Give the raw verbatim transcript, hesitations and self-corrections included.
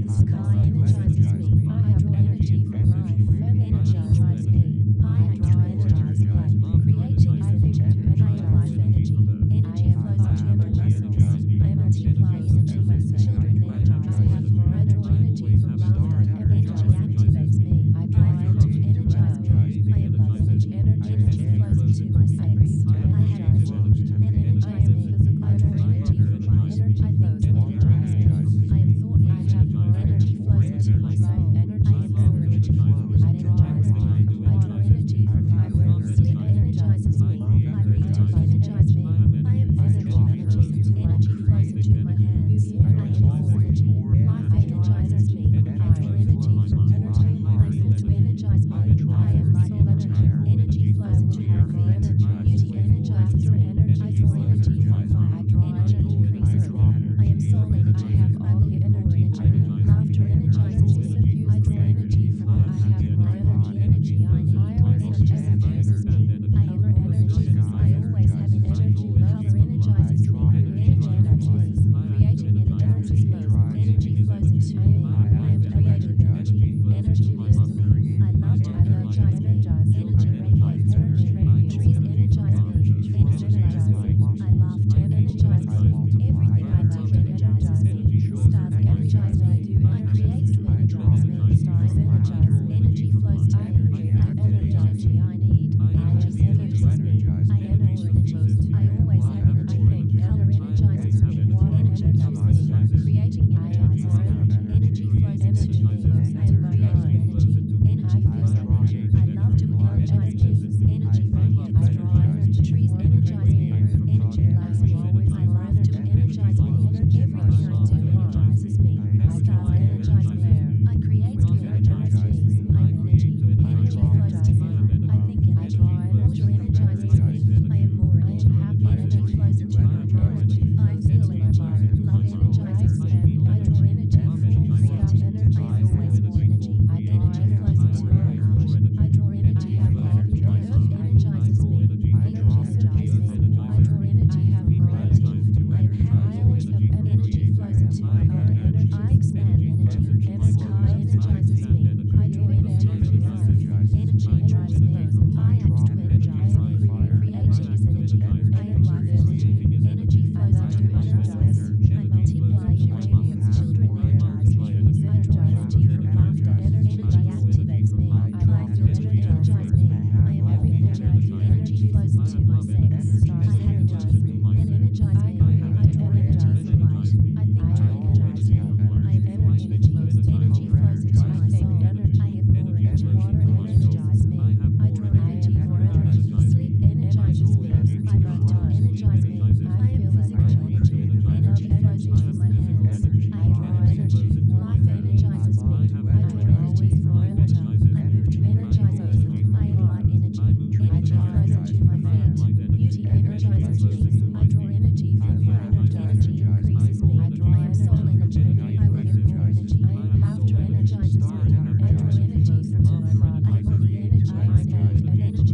I have to energize my mind. I create energize my mind.